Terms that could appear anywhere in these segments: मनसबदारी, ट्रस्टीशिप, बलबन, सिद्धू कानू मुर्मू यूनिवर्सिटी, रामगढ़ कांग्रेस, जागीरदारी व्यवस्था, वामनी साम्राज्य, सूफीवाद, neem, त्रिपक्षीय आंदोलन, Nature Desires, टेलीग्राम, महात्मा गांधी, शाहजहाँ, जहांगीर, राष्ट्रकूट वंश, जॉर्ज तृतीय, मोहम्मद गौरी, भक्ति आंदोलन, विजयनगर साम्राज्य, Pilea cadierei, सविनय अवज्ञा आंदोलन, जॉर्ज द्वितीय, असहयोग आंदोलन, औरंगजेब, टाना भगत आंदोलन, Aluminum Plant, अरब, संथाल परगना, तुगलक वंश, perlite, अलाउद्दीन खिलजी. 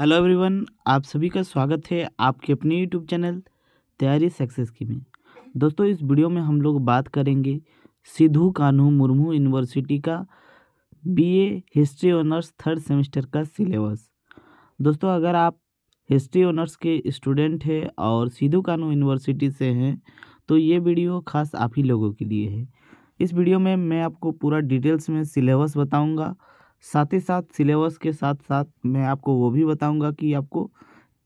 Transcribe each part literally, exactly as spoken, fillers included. Hello everyone, आप सभी का स्वागत है आपके अपने यूट्यूब चैनल तैयारी सक्सेस की में। दोस्तों, इस वीडियो में हम लोग बात करेंगे सिद्धू कानू मुर्मू यूनिवर्सिटी का BA history honours third semester का सिलेबस। दोस्तों, अगर आप हिस्ट्री ऑनर्स के स्टूडेंट हैं और सिद्धू कानू यूनिवर्सिटी से हैं तो ये वीडियो खास आप ही लोगों के लिए है। इस वीडियो में मैं आपको पूरा डिटेल्स में सिलेबस बताऊँगा, साथ ही साथ सिलेबस के साथ साथ मैं आपको वो भी बताऊंगा कि आपको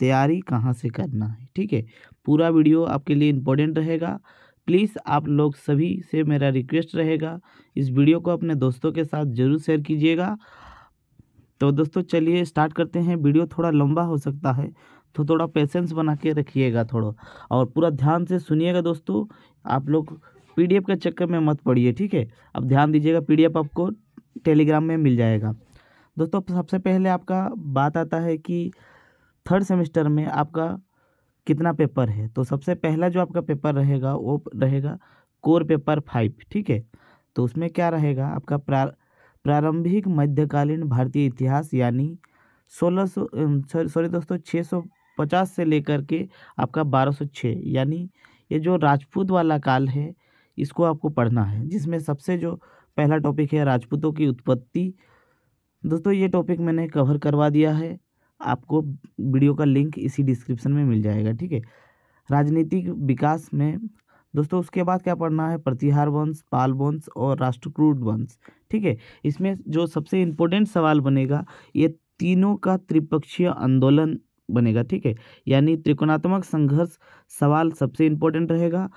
तैयारी कहाँ से करना है। ठीक है, पूरा वीडियो आपके लिए इम्पोर्टेंट रहेगा। प्लीज़ आप लोग सभी से मेरा रिक्वेस्ट रहेगा, इस वीडियो को अपने दोस्तों के साथ ज़रूर शेयर कीजिएगा। तो दोस्तों चलिए स्टार्ट करते हैं। वीडियो थोड़ा लंबा हो सकता है तो थोड़ा पेशेंस बना के रखिएगा थोड़ा, और पूरा ध्यान से सुनिएगा। दोस्तों, आप लोग पी डी एफ के चक्कर में मत पड़िए। ठीक है, अब ध्यान दीजिएगा, पी डी एफ आपको टेलीग्राम में मिल जाएगा। दोस्तों, सबसे पहले आपका बात आता है कि थर्ड सेमेस्टर में आपका कितना पेपर है। तो सबसे पहला जो आपका पेपर रहेगा वो रहेगा कोर पेपर फाइव। ठीक है, तो उसमें क्या रहेगा आपका प्रारंभिक मध्यकालीन भारतीय इतिहास, यानी सोलह सौ सॉरी दोस्तों छः सौ पचास से लेकर के आपका बारह सौ छः, यानी ये जो राजपूत वाला काल है इसको आपको पढ़ना है, जिसमें सबसे जो पहला टॉपिक है राजपूतों की उत्पत्ति। दोस्तों, ये टॉपिक मैंने कवर करवा दिया है, आपको वीडियो का लिंक इसी डिस्क्रिप्शन में मिल जाएगा। ठीक है, राजनीतिक विकास में दोस्तों उसके बाद क्या पढ़ना है, प्रतिहार वंश, पाल वंश और राष्ट्रकूट वंश। ठीक है, इसमें जो सबसे इम्पोर्टेंट सवाल बनेगा ये तीनों का त्रिपक्षीय आंदोलन बनेगा। ठीक है, यानी त्रिकोणात्मक संघर्ष सवाल सबसे इम्पोर्टेंट रहेगा,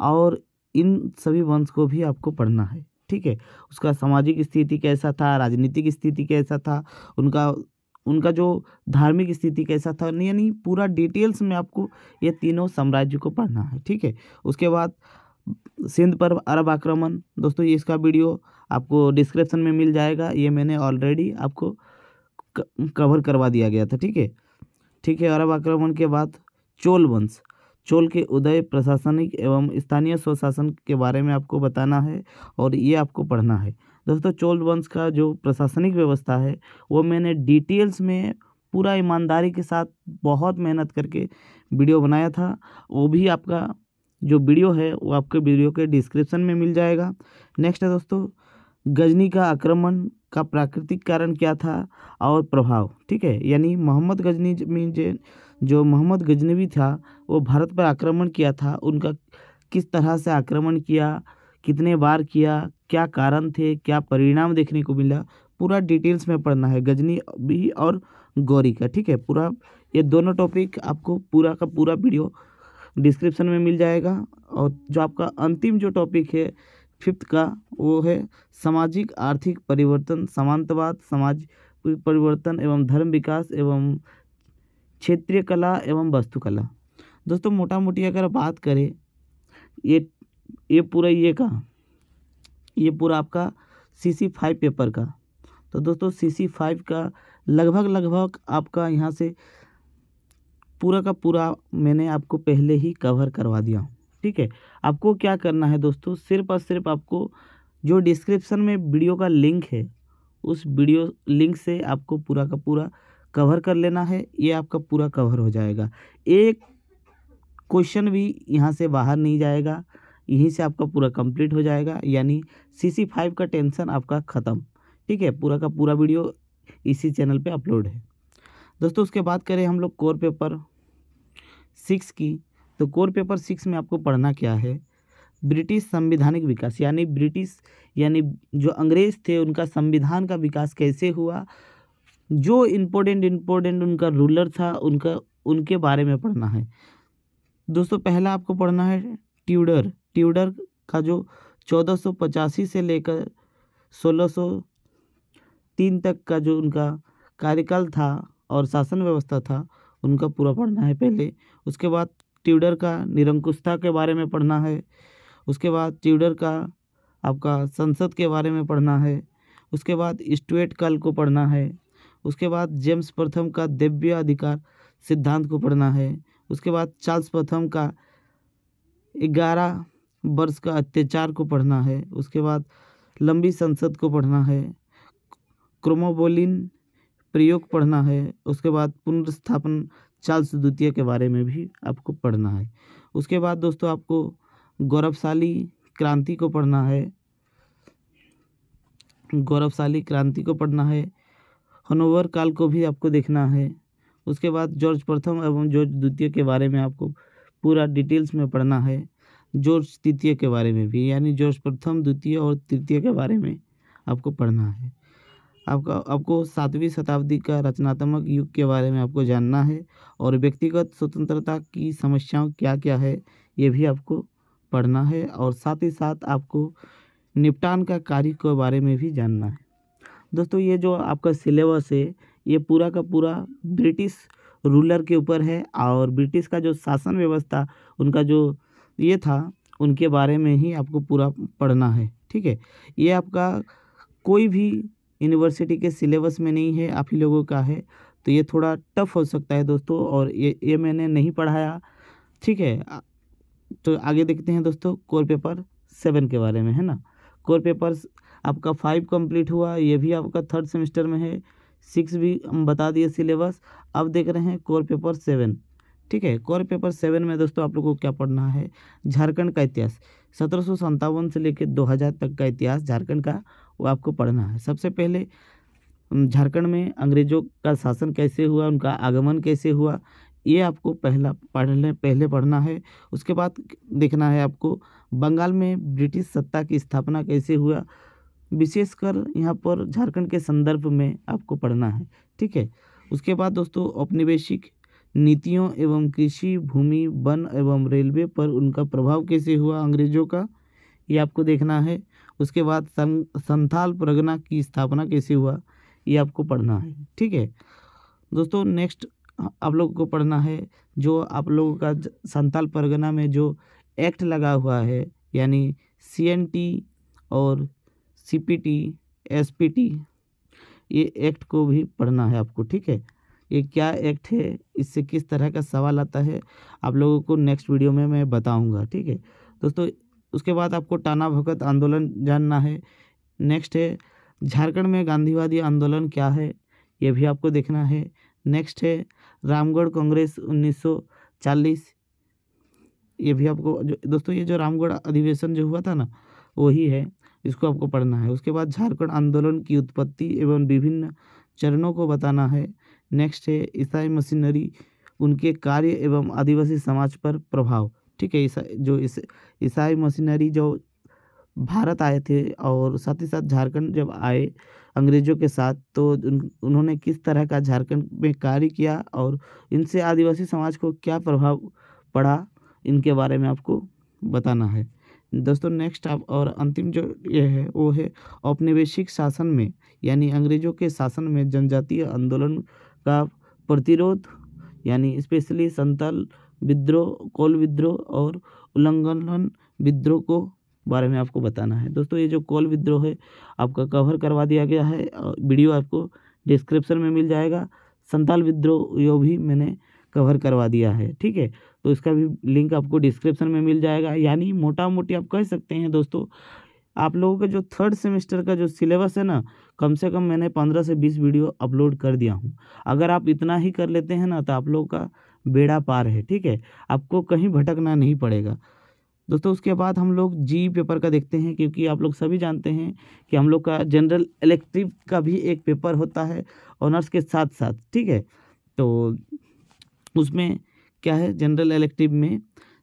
और इन सभी वंश को भी आपको पढ़ना है। ठीक है, उसका सामाजिक स्थिति कैसा था, राजनीतिक स्थिति कैसा था, उनका उनका जो धार्मिक स्थिति कैसा था, यानी पूरा डिटेल्स में आपको ये तीनों साम्राज्य को पढ़ना है। ठीक है, उसके बाद सिंध पर अरब आक्रमण, दोस्तों ये इसका वीडियो आपको डिस्क्रिप्शन में मिल जाएगा, ये मैंने ऑलरेडी आपको कवर करवा दिया गया था। ठीक है ठीक है अरब आक्रमण के बाद चोल वंश, चोल के उदय, प्रशासनिक एवं स्थानीय स्वशासन के बारे में आपको बताना है और ये आपको पढ़ना है। दोस्तों, चोल वंश का जो प्रशासनिक व्यवस्था है वो मैंने डिटेल्स में पूरा ईमानदारी के साथ बहुत मेहनत करके वीडियो बनाया था, वो भी आपका जो वीडियो है वो आपके वीडियो के डिस्क्रिप्शन में मिल जाएगा। नेक्स्ट है दोस्तों, गजनी का आक्रमण का प्राकृतिक कारण क्या था और प्रभाव। ठीक है, यानी मोहम्मद गजनी में जो मोहम्मद गजनी था वो भारत पर आक्रमण किया था, उनका किस तरह से आक्रमण किया, कितने बार किया, क्या कारण थे, क्या परिणाम देखने को मिला, पूरा डिटेल्स में पढ़ना है गजनी भी और गौरी का। ठीक है, पूरा ये दोनों टॉपिक आपको पूरा का पूरा वीडियो डिस्क्रिप्शन में मिल जाएगा। और जो आपका अंतिम जो टॉपिक है फिफ्थ का वो है सामाजिक आर्थिक परिवर्तन, समानतावाद, समाज परिवर्तन एवं धर्म विकास एवं क्षेत्रीय कला एवं वास्तुकला। दोस्तों, मोटा मोटी अगर बात करें ये ये पूरा ये का ये पूरा आपका सी सी फाइव पेपर का, तो दोस्तों सी सी फाइव का लगभग लगभग आपका यहाँ से पूरा का पूरा मैंने आपको पहले ही कवर करवा दिया हूँ। ठीक है, आपको क्या करना है दोस्तों, सिर्फ और सिर्फ आपको जो डिस्क्रिप्शन में वीडियो का लिंक है उस वीडियो लिंक से आपको पूरा का पूरा कवर कर लेना है, ये आपका पूरा कवर हो जाएगा। एक क्वेश्चन भी यहाँ से बाहर नहीं जाएगा, यहीं से आपका पूरा कंप्लीट हो जाएगा, यानी सी सी फाइव का टेंशन आपका ख़त्म। ठीक है, पूरा का पूरा वीडियो इसी चैनल पे अपलोड है। दोस्तों, उसके बाद करें हम लोग कोर पेपर सिक्स की, तो कोर पेपर सिक्स में आपको पढ़ना क्या है, ब्रिटिश संवैधानिक विकास, यानी ब्रिटिश यानी जो अंग्रेज़ थे उनका संविधान का विकास कैसे हुआ, जो इम्पोर्टेंट इम्पोर्टेंट उनका रूलर था उनका उनके बारे में पढ़ना है। दोस्तों, पहला आपको पढ़ना है ट्यूडर ट्यूडर का जो चौदह सौ पचासी से लेकर सोलह सौ तीन तक का जो उनका कार्यकाल था और शासन व्यवस्था था उनका पूरा पढ़ना है पहले। उसके बाद ट्यूडर का निरंकुशता के बारे में पढ़ना है, उसके बाद ट्यूडर का आपका संसद के बारे में पढ़ना है, उसके बाद स्टुअर्ट काल को पढ़ना है, उसके बाद जेम्स प्रथम का दिव्य अधिकार सिद्धांत को पढ़ना है, उसके बाद चार्ल्स प्रथम का ग्यारह वर्ष का अत्याचार को पढ़ना है, उसके बाद लंबी संसद को पढ़ना है, क्रोमोबोलिन प्रयोग पढ़ना है। उसके बाद पुनर्स्थापन चार्ल्स द्वितीय के बारे में भी आपको पढ़ना है। उसके बाद दोस्तों आपको गौरवशाली क्रांति को पढ़ना है, गौरवशाली क्रांति को पढ़ना है। हनोवर काल को भी आपको देखना है। उसके बाद जॉर्ज प्रथम एवं जॉर्ज द्वितीय के बारे में आपको पूरा डिटेल्स में पढ़ना है। जॉर्ज तृतीय के बारे में भी, यानी जॉर्ज प्रथम, द्वितीय और तृतीय के बारे में आपको पढ़ना है। आपका आपको सातवीं शताब्दी का रचनात्मक युग के बारे में आपको जानना है और व्यक्तिगत स्वतंत्रता की समस्याओं क्या क्या है ये भी आपको पढ़ना है। और साथ ही साथ आपको निपटान का कार्य के बारे में भी जानना है। दोस्तों ये जो आपका सिलेबस है ये पूरा का पूरा ब्रिटिश रूलर के ऊपर है और ब्रिटिश का जो शासन व्यवस्था उनका जो ये था उनके बारे में ही आपको पूरा पढ़ना है। ठीक है, ये आपका कोई भी यूनिवर्सिटी के सिलेबस में नहीं है, आप ही लोगों का है, तो ये थोड़ा टफ हो सकता है दोस्तों। और ये ये मैंने नहीं पढ़ाया। ठीक है, तो आगे देखते हैं दोस्तों कोर पेपर सेवन के बारे में, है ना। कोर पेपर आपका फाइव कंप्लीट हुआ, ये भी आपका थर्ड सेमेस्टर में है। सिक्स भी हम बता दिए सिलेबस, अब देख रहे हैं कोर पेपर सेवन। ठीक है, कोर पेपर सेवन में दोस्तों आप लोगों को क्या पढ़ना है, झारखंड का इतिहास सत्रह सौ संतावन से लेकर दो हज़ार तक का इतिहास झारखंड का वो आपको पढ़ना है। सबसे पहले झारखंड में अंग्रेज़ों का शासन कैसे हुआ, उनका आगमन कैसे हुआ, ये आपको पहला पढ़ने पहले पढ़ना है। उसके बाद देखना है आपको बंगाल में ब्रिटिश सत्ता की स्थापना कैसे हुआ, विशेषकर यहाँ पर झारखंड के संदर्भ में आपको पढ़ना है। ठीक है, उसके बाद दोस्तों औपनिवेशिक नीतियों एवं कृषि, भूमि, वन एवं रेलवे पर उनका प्रभाव कैसे हुआ अंग्रेज़ों का, ये आपको देखना है। उसके बाद संथाल परगना की स्थापना कैसे हुआ, ये आपको पढ़ना है। ठीक है दोस्तों, नेक्स्ट आप लोगों को पढ़ना है जो आप लोगों का संथाल परगना में जो एक्ट लगा हुआ है, यानी सी एन टी और C P T, S P T, ये एक्ट को भी पढ़ना है आपको। ठीक है, ये क्या एक्ट है, इससे किस तरह का सवाल आता है, आप लोगों को नेक्स्ट वीडियो में मैं बताऊंगा। ठीक है दोस्तों, उसके बाद आपको टाना भगत आंदोलन जानना है। नेक्स्ट है झारखंड में गांधीवादी आंदोलन क्या है, ये भी आपको देखना है। नेक्स्ट है रामगढ़ कांग्रेस उन्नीस सौ चालीस, ये भी आपको दोस्तों, ये जो रामगढ़ अधिवेशन जो हुआ था ना वही है, इसको आपको पढ़ना है। उसके बाद झारखंड आंदोलन की उत्पत्ति एवं विभिन्न चरणों को बताना है। नेक्स्ट है ईसाई मिशनरी, उनके कार्य एवं आदिवासी समाज पर प्रभाव। ठीक है, ईसा जो इस ईसाई मिशनरी जो भारत आए थे और साथ ही साथ झारखंड जब आए अंग्रेज़ों के साथ, तो उन, उन्होंने किस तरह का झारखंड में कार्य किया और इनसे आदिवासी समाज को क्या प्रभाव पड़ा, इनके बारे में आपको बताना है दोस्तों। नेक्स्ट आप और अंतिम जो ये है वो है औपनिवेशिक शासन में, यानी अंग्रेज़ों के शासन में जनजातीय आंदोलन का प्रतिरोध, यानी स्पेशली संताल विद्रोह, कोल विद्रोह और उल्लंघन विद्रोह को बारे में आपको बताना है। दोस्तों ये जो कोल विद्रोह है आपका कवर करवा दिया गया है, वीडियो आपको डिस्क्रिप्शन में मिल जाएगा। संताल विद्रोह यो भी मैंने कवर करवा दिया है। ठीक है, तो इसका भी लिंक आपको डिस्क्रिप्शन में मिल जाएगा। यानी मोटा मोटी आप कह सकते हैं दोस्तों, आप लोगों का जो थर्ड सेमेस्टर का जो सिलेबस है ना, कम से कम मैंने पंद्रह से बीस वीडियो अपलोड कर दिया हूँ। अगर आप इतना ही कर लेते हैं ना तो आप लोगों का बेड़ा पार है। ठीक है, आपको कहीं भटकना नहीं पड़ेगा दोस्तों। उसके बाद हम लोग जी पेपर का देखते हैं, क्योंकि आप लोग सभी जानते हैं कि हम लोग का जनरल इलेक्टिव का भी एक पेपर होता है ऑनर्स के साथ साथ। ठीक है, तो उसमें क्या है, जनरल इलेक्टिव में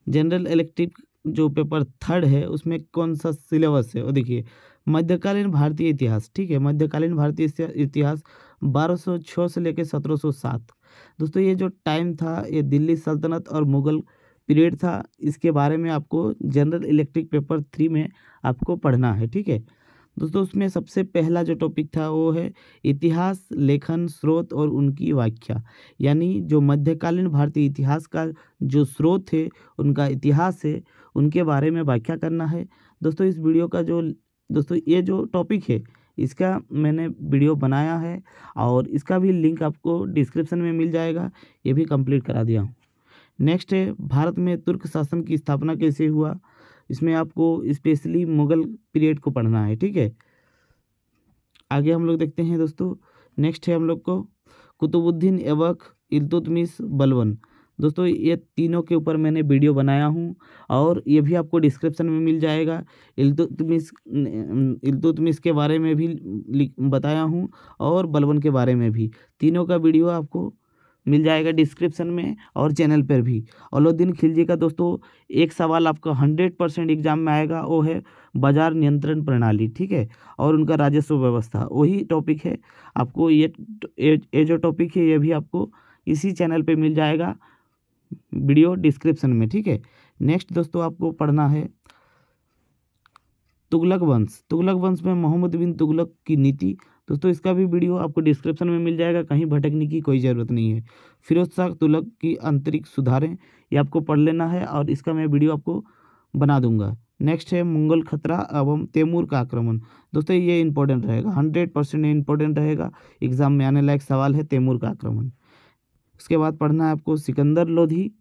जनरल इलेक्टिव जो पेपर थर्ड है उसमें कौन सा सिलेबस है वो देखिए, मध्यकालीन भारतीय इतिहास। ठीक है, मध्यकालीन भारतीय इतिहास बारह सौ छह से लेकर सत्रह सौ सात। दोस्तों ये जो टाइम था ये दिल्ली सल्तनत और मुग़ल पीरियड था, इसके बारे में आपको जनरल इलेक्टिव पेपर थ्री में आपको पढ़ना है। ठीक है दोस्तों, उसमें सबसे पहला जो टॉपिक था वो है इतिहास लेखन, स्रोत और उनकी व्याख्या, यानी जो मध्यकालीन भारतीय इतिहास का जो स्रोत है, उनका इतिहास है, उनके बारे में व्याख्या करना है। दोस्तों इस वीडियो का जो दोस्तों ये जो टॉपिक है इसका मैंने वीडियो बनाया है और इसका भी लिंक आपको डिस्क्रिप्शन में मिल जाएगा, ये भी कंप्लीट करा दिया हूँ। नेक्स्ट है भारत में तुर्क शासन की स्थापना कैसे हुआ, इसमें आपको स्पेशली मुगल पीरियड को पढ़ना है। ठीक है, आगे हम लोग देखते हैं दोस्तों। नेक्स्ट है हम लोग को कुतुबुद्दीन ऐबक, इल्तुतमिश, बलबन। दोस्तों ये तीनों के ऊपर मैंने वीडियो बनाया हूँ और ये भी आपको डिस्क्रिप्शन में मिल जाएगा। इल्तुतमिश इल्तुतमिश के बारे में भी बताया हूँ और बलबन के बारे में भी, तीनों का वीडियो आपको मिल जाएगा डिस्क्रिप्शन में और चैनल पर भी। अलाउद्दीन खिलजी का दोस्तों एक सवाल आपका हंड्रेड परसेंट एग्जाम में आएगा, वो है बाजार नियंत्रण प्रणाली, ठीक है, और उनका राजस्व व्यवस्था, वही टॉपिक है आपको। ये ये जो टॉपिक है ये भी आपको इसी चैनल पे मिल जाएगा, वीडियो डिस्क्रिप्शन में, ठीक है। नेक्स्ट दोस्तों आपको पढ़ना है तुगलक वंश। तुगलक वंश में मोहम्मद बिन तुगलक की नीति, दोस्तों इसका भी वीडियो आपको डिस्क्रिप्शन में मिल जाएगा, कहीं भटकने की कोई ज़रूरत नहीं है। फिरोज शाह तुगलक की आंतरिक सुधारें, ये आपको पढ़ लेना है और इसका मैं वीडियो आपको बना दूंगा। नेक्स्ट है मुगल खतरा एवं तैमूर का आक्रमण। दोस्तों ये इंपॉर्टेंट रहेगा, हंड्रेड परसेंट इंपॉर्टेंट रहेगा, एग्जाम में आने लायक सवाल है तैमूर का आक्रमण। उसके बाद पढ़ना है आपको सिकंदर लोधी।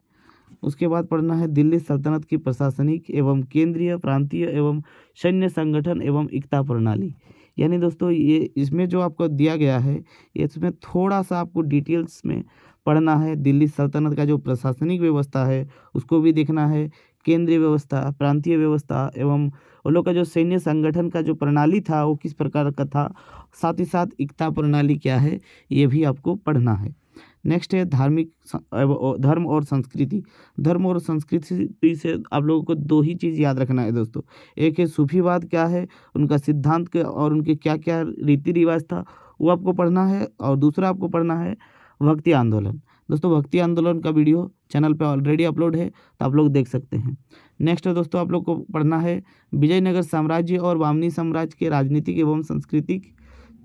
उसके बाद पढ़ना है दिल्ली सल्तनत की प्रशासनिक एवं केंद्रीय, प्रांतीय एवं सैन्य संगठन एवं इक्ता प्रणाली। यानी दोस्तों ये इसमें जो आपको दिया गया है इसमें थोड़ा सा आपको डिटेल्स में पढ़ना है। दिल्ली सल्तनत का जो प्रशासनिक व्यवस्था है उसको भी देखना है, केंद्रीय व्यवस्था, प्रांतीय व्यवस्था एवं उन लोग का जो सैन्य संगठन का जो प्रणाली था वो किस प्रकार का था, साथ ही साथ इक्ता प्रणाली क्या है ये भी आपको पढ़ना है। नेक्स्ट है धार्मिक धर्म और संस्कृति। धर्म और संस्कृति से आप लोगों को दो ही चीज़ याद रखना है दोस्तों, एक है सूफीवाद क्या है, उनका सिद्धांत और उनके क्या क्या रीति रिवाज था वो आपको पढ़ना है, और दूसरा आपको पढ़ना है भक्ति आंदोलन। दोस्तों भक्ति आंदोलन का वीडियो चैनल पे ऑलरेडी अपलोड है तो आप लोग देख सकते हैं। नेक्स्ट है दोस्तों आप लोग को पढ़ना है विजयनगर साम्राज्य और वामनी साम्राज्य के राजनीतिक एवं सांस्कृतिक,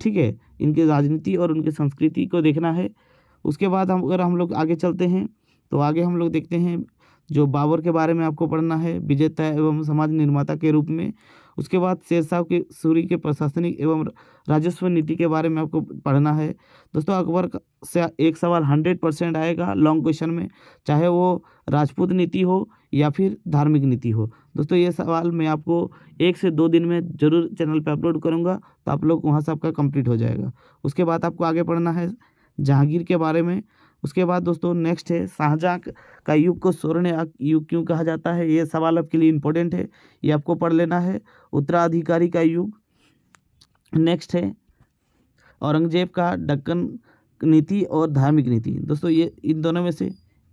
ठीक है, इनके राजनीति और उनकी संस्कृति को देखना है। उसके बाद हम अगर हम लोग आगे चलते हैं तो आगे हम लोग देखते हैं जो बाबर के बारे में आपको पढ़ना है, विजेता एवं समाज निर्माता के रूप में। उसके बाद शेरशाह के सूरी के प्रशासनिक एवं राजस्व नीति के बारे में आपको पढ़ना है। दोस्तों अकबर से एक सवाल हंड्रेड परसेंट आएगा लॉन्ग क्वेश्चन में, चाहे वो राजपूत नीति हो या फिर धार्मिक नीति हो। दोस्तों ये सवाल मैं आपको एक से दो दिन में ज़रूर चैनल पर अपलोड करूँगा तो आप लोग वहाँ से आपका कंप्लीट हो जाएगा। उसके बाद आपको आगे पढ़ना है जहांगीर के बारे में। उसके बाद दोस्तों नेक्स्ट है शाहजहाँ का युग को स्वर्ण युग क्यों कहा जाता है, ये सवाल आपके लिए इम्पोर्टेंट है, ये आपको पढ़ लेना है। उत्तराधिकारी का युग। नेक्स्ट है औरंगजेब का दक्कन नीति और धार्मिक नीति। दोस्तों ये इन दोनों में से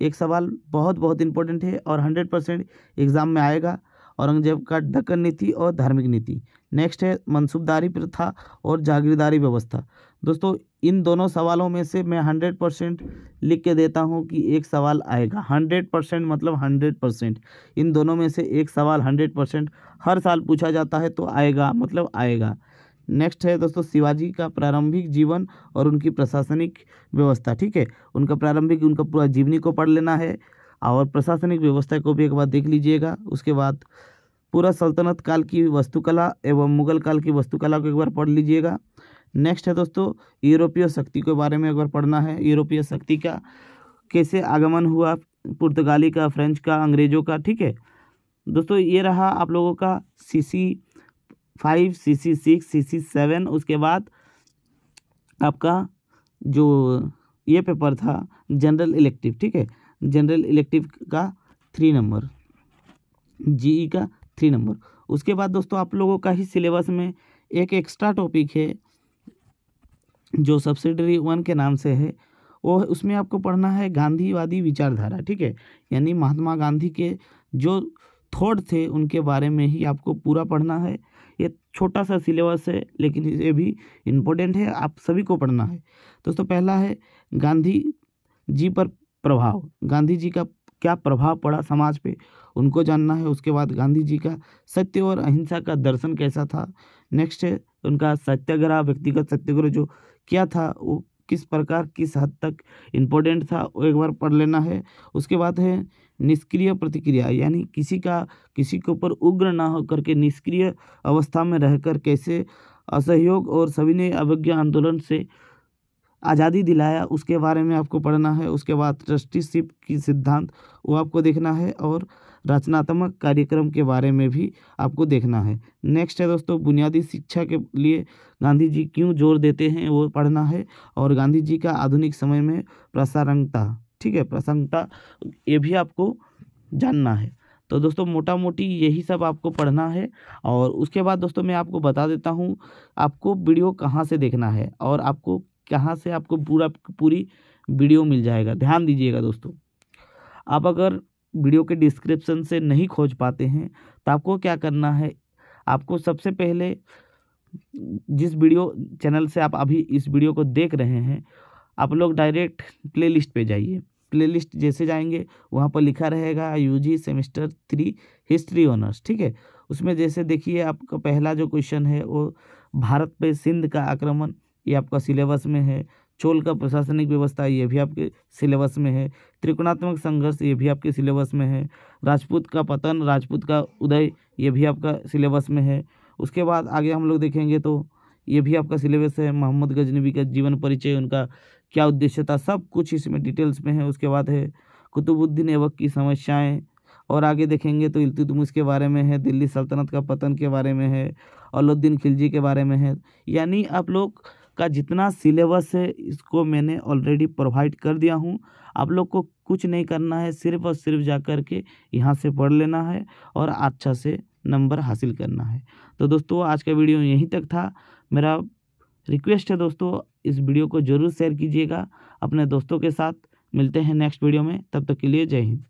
एक सवाल बहुत बहुत इम्पोर्टेंट है और हंड्रेड परसेंट एग्ज़ाम में आएगा, औरंगजेब का दक्कन नीति और धार्मिक नीति। नेक्स्ट है मनसूबदारी प्रथा और जागीरदारी व्यवस्था। दोस्तों इन दोनों सवालों में से मैं हंड्रेड परसेंट लिख के देता हूं कि एक सवाल आएगा, हंड्रेड परसेंट मतलब हंड्रेड परसेंट इन दोनों में से एक सवाल हंड्रेड परसेंट हर साल पूछा जाता है तो आएगा मतलब आएगा। नेक्स्ट है दोस्तों शिवाजी का प्रारंभिक जीवन और उनकी प्रशासनिक व्यवस्था, ठीक है, उनका प्रारंभिक उनका पूरा जीवनी को पढ़ लेना है और प्रशासनिक व्यवस्था को भी एक बार देख लीजिएगा। उसके बाद पूरा सल्तनत काल की वस्तुकला एवं मुगल काल की वस्तुकला को एक बार पढ़ लीजिएगा। नेक्स्ट है दोस्तों यूरोपीय शक्ति के बारे में एक बार पढ़ना है, यूरोपीय शक्ति का कैसे आगमन हुआ, पुर्तगाली का, फ्रेंच का, अंग्रेज़ों का, ठीक है। दोस्तों ये रहा आप लोगों का CC five, CC six, CC seven. उसके बाद आपका जो ये पेपर था जनरल इलेक्टिव, ठीक है, जनरल इलेक्टिव का थ्री नंबर, जीई का थ्री नंबर। उसके बाद दोस्तों आप लोगों का ही सिलेबस में एक एक्स्ट्रा टॉपिक है जो सब्सिडरी वन के नाम से है, वो उसमें आपको पढ़ना है गांधीवादी विचारधारा, ठीक है, यानी महात्मा गांधी के जो थॉट थे उनके बारे में ही आपको पूरा पढ़ना है। ये छोटा सा सिलेबस है लेकिन ये भी इम्पोर्टेंट है, आप सभी को पढ़ना है। दोस्तों पहला है गांधी जी पर प्रभाव, गांधी जी का क्या प्रभाव पड़ा समाज पे उनको जानना है। उसके बाद गांधी जी का सत्य और अहिंसा का दर्शन कैसा था। नेक्स्ट है उनका सत्याग्रह, व्यक्तिगत सत्याग्रह जो क्या था वो किस प्रकार किस हद तक इम्पोर्टेंट था वो एक बार पढ़ लेना है। उसके बाद है निष्क्रिय प्रतिक्रिया, यानी किसी का किसी के ऊपर उग्र ना हो करके निष्क्रिय अवस्था में रहकर कैसे असहयोग और सविनय अवज्ञा आंदोलन से आज़ादी दिलाया उसके बारे में आपको पढ़ना है। उसके बाद ट्रस्टीशिप की सिद्धांत वो आपको देखना है और रचनात्मक कार्यक्रम के बारे में भी आपको देखना है। नेक्स्ट है दोस्तों बुनियादी शिक्षा के लिए गांधी जी क्यों जोर देते हैं वो पढ़ना है और गांधी जी का आधुनिक समय में प्रासंगिकता, ठीक है प्रासंगिकता ये भी आपको जानना है। तो दोस्तों मोटा मोटी यही सब आपको पढ़ना है। और उसके बाद दोस्तों मैं आपको बता देता हूँ आपको वीडियो कहाँ से देखना है और आपको कहाँ से आपको पूरा पूरी वीडियो मिल जाएगा। ध्यान दीजिएगा दोस्तों, आप अगर वीडियो के डिस्क्रिप्शन से नहीं खोज पाते हैं तो आपको क्या करना है, आपको सबसे पहले जिस वीडियो चैनल से आप अभी इस वीडियो को देख रहे हैं आप लोग डायरेक्ट प्लेलिस्ट पे जाइए। प्लेलिस्ट जैसे जाएंगे वहाँ पर लिखा रहेगा UG semester three history honours, ठीक है। उसमें जैसे देखिए आपका पहला जो क्वेश्चन है वो भारत पे सिंध का आक्रमण, ये आपका सिलेबस में है। चोल का प्रशासनिक व्यवस्था ये भी आपके सिलेबस में है। त्रिकोणात्मक संघर्ष ये भी आपके सिलेबस में है। राजपूत का पतन राजपूत का उदय ये भी आपका सिलेबस में है। उसके बाद आगे हम लोग देखेंगे तो ये भी आपका सिलेबस है। मोहम्मद गजनी का जीवन परिचय, उनका क्या उद्देश्य था, सब कुछ इसमें डिटेल्स में है। उसके बाद है कुतुबुद्दीन ऐबक की समस्याएं और आगे देखेंगे तो इल्तुतमिश के बारे में है। दिल्ली सल्तनत का पतन के बारे में है। अलाउद्दीन खिलजी के बारे में है। यानी आप लोग का जितना सिलेबस है इसको मैंने ऑलरेडी प्रोवाइड कर दिया हूँ। आप लोग को कुछ नहीं करना है, सिर्फ और सिर्फ जा कर के यहाँ से पढ़ लेना है और अच्छा से नंबर हासिल करना है। तो दोस्तों आज का वीडियो यहीं तक था। मेरा रिक्वेस्ट है दोस्तों इस वीडियो को जरूर शेयर कीजिएगा अपने दोस्तों के साथ। मिलते हैं नेक्स्ट वीडियो में, तब तक के लिए जय हिंद।